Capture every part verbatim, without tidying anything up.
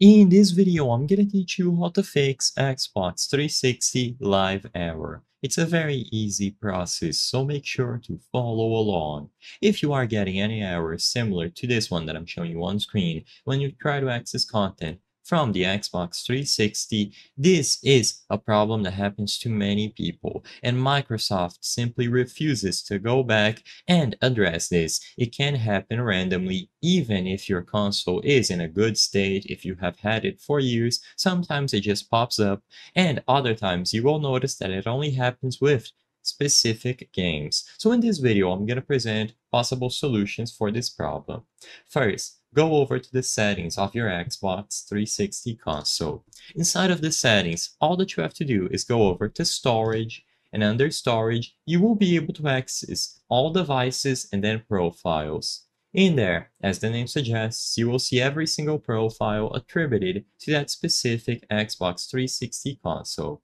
In this video, I'm gonna teach you how to fix Xbox three sixty Live error. It's a very easy process, so make sure to follow along. If you are getting any errors similar to this one that I'm showing you on screen, when you try to access content from the Xbox three sixty, this is a problem that happens to many people, and Microsoft simply refuses to go back and address this. It can happen randomly, even if your console is in a good state, if you have had it for years. Sometimes it just pops up, and other times you will notice that it only happens with specific games. So in this video, I'm going to present possible solutions for this problem. First, go over to the settings of your Xbox three sixty console. Inside of the settings, all that you have to do is go over to storage, and under storage, you will be able to access all devices and then profiles. In there, as the name suggests, you will see every single profile attributed to that specific Xbox three sixty console.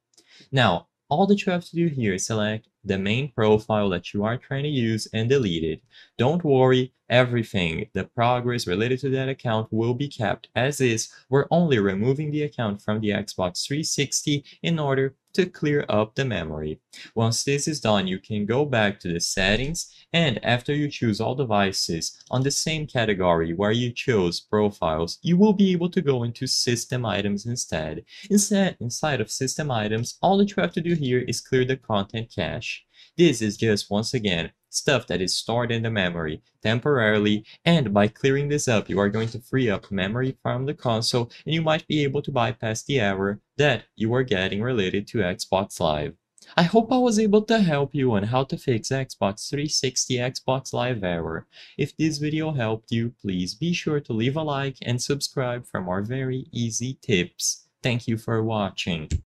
Now, all that you have to do here is select the main profile that you are trying to use and delete it. Don't worry, everything, the progress related to that account will be kept as is. We're only removing the account from the Xbox three sixty in order to clear up the memory. Once this is done, you can go back to the settings, and after you choose all devices, on the same category where you chose profiles, you will be able to go into system items instead. Instead, inside of system items, all that you have to do here is clear the content cache. This is just, once again, stuff that is stored in the memory temporarily, and by clearing this up, you are going to free up memory from the console, and you might be able to bypass the error that you are getting related to Xbox Live. I hope I was able to help you on how to fix Xbox three sixty Xbox Live error. If this video helped you, please be sure to leave a like and subscribe for more very easy tips. Thank you for watching.